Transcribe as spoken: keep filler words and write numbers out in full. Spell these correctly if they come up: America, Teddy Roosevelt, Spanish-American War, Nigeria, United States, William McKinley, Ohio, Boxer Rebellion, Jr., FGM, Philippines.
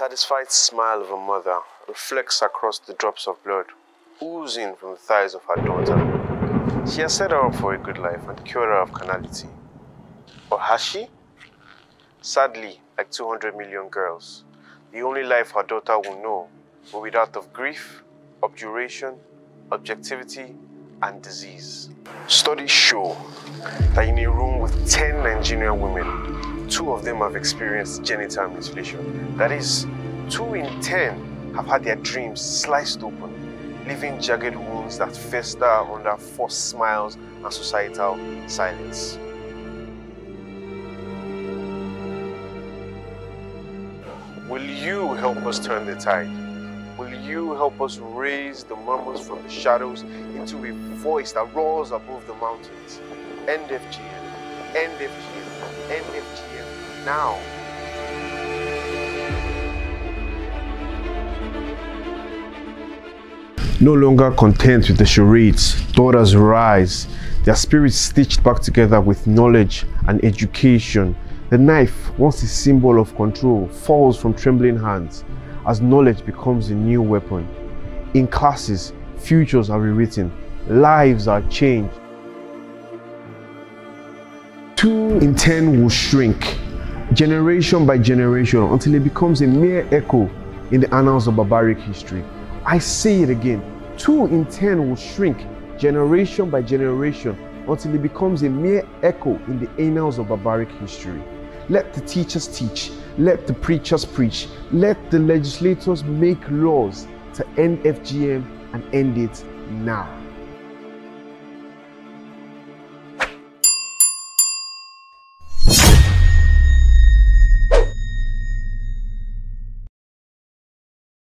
Satisfied smile of a mother reflects across the drops of blood oozing from the thighs of her daughter. She has set her up for a good life and cured her of carnality. Or has she? Sadly, like two hundred million girls, the only life her daughter will know will be that of grief, obduration, objectivity, and disease. Studies show that in a room with ten Nigerian women, two of them have experienced genital mutilation. That is, two in ten have had their dreams sliced open, leaving jagged wounds that fester under forced smiles and societal silence. Will you help us turn the tide? Will you help us raise the murmurs from the shadows into a voice that roars above the mountains? End F G M, end F G M, end F G M now. No longer content with the charades, daughters rise, their spirits stitched back together with knowledge and education. The knife, once a symbol of control, falls from trembling hands as knowledge becomes a new weapon. In classes, futures are rewritten, lives are changed. Two in ten will shrink, generation by generation, until it becomes a mere echo in the annals of barbaric history. I say it again, two in ten will shrink generation by generation until it becomes a mere echo in the annals of barbaric history. Let the teachers teach, let the preachers preach, let the legislators make laws to end F G M and end it now.